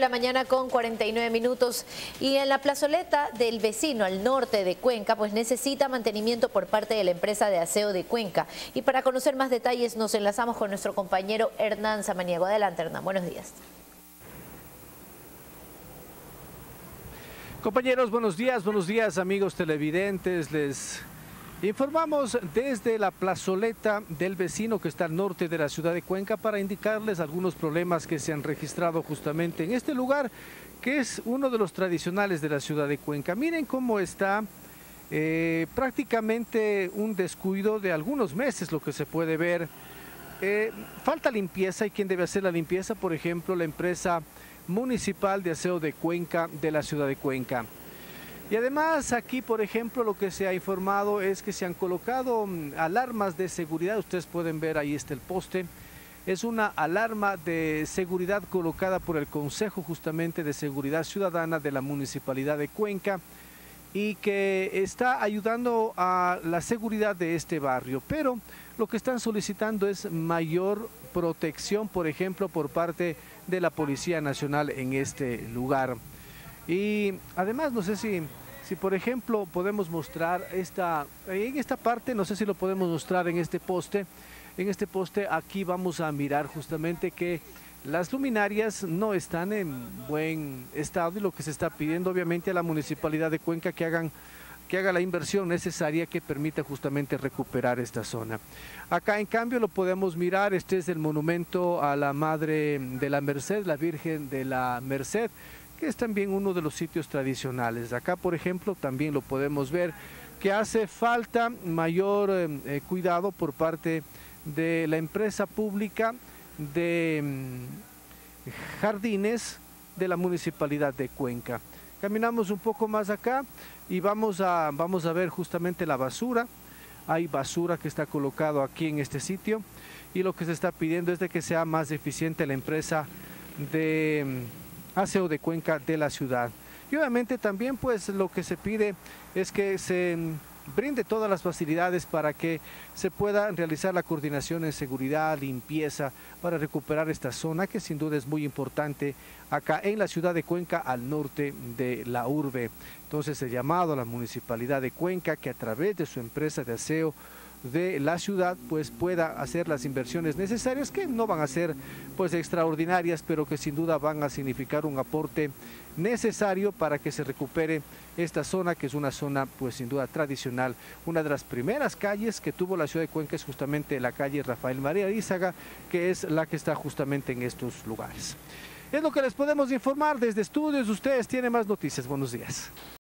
La mañana con 49 minutos y en la plazoleta del vecino al norte de Cuenca pues necesita mantenimiento por parte de la empresa de Aseo de Cuenca, y para conocer más detalles nos enlazamos con nuestro compañero Hernán Samaniego. Adelante, Hernán, buenos días. Compañeros, buenos días amigos televidentes, les informamos desde la plazoleta del vecino que está al norte de la ciudad de Cuenca para indicarles algunos problemas que se han registrado justamente en este lugar, que es uno de los tradicionales de la ciudad de Cuenca. Miren cómo está prácticamente un descuido de algunos meses lo que se puede ver. Falta limpieza, y quien debe hacer la limpieza, por ejemplo, la empresa municipal de aseo de Cuenca de la ciudad de Cuenca. Y además aquí, por ejemplo, lo que se ha informado es que se han colocado alarmas de seguridad. Ustedes pueden ver, ahí está el poste. Es una alarma de seguridad colocada por el Consejo justamente de Seguridad Ciudadana de la Municipalidad de Cuenca, y que está ayudando a la seguridad de este barrio. Pero lo que están solicitando es mayor protección, por ejemplo, por parte de la Policía Nacional en este lugar. Y además, no sé si por ejemplo podemos mostrar en esta parte, no sé si lo podemos mostrar en este poste. En este poste aquí vamos a mirar justamente que las luminarias no están en buen estado, y lo que se está pidiendo obviamente a la Municipalidad de Cuenca que haga la inversión necesaria que permita justamente recuperar esta zona. Acá en cambio lo podemos mirar, este es el monumento a la Madre de la Merced, la Virgen de la Merced, que es también uno de los sitios tradicionales. Acá, por ejemplo, también lo podemos ver que hace falta mayor cuidado por parte de la empresa pública de jardines de la Municipalidad de Cuenca. Caminamos un poco más acá y vamos a ver justamente la basura. Hay basura que está colocado aquí en este sitio, y lo que se está pidiendo es de que sea más eficiente la empresa de Aseo de Cuenca de la ciudad. Y obviamente también pues lo que se pide es que se brinde todas las facilidades para que se pueda realizar la coordinación en seguridad, limpieza, para recuperar esta zona que sin duda es muy importante acá en la ciudad de Cuenca, al norte de la urbe. Entonces el llamado a la Municipalidad de Cuenca que a través de su empresa de aseo de la ciudad pues pueda hacer las inversiones necesarias, que no van a ser pues extraordinarias, pero que sin duda van a significar un aporte necesario para que se recupere esta zona, que es una zona pues sin duda tradicional. Una de las primeras calles que tuvo la ciudad de Cuenca es justamente la calle Rafael María Izaga, que es la que está justamente en estos lugares. Es lo que les podemos informar desde estudios. Ustedes tienen más noticias. Buenos días.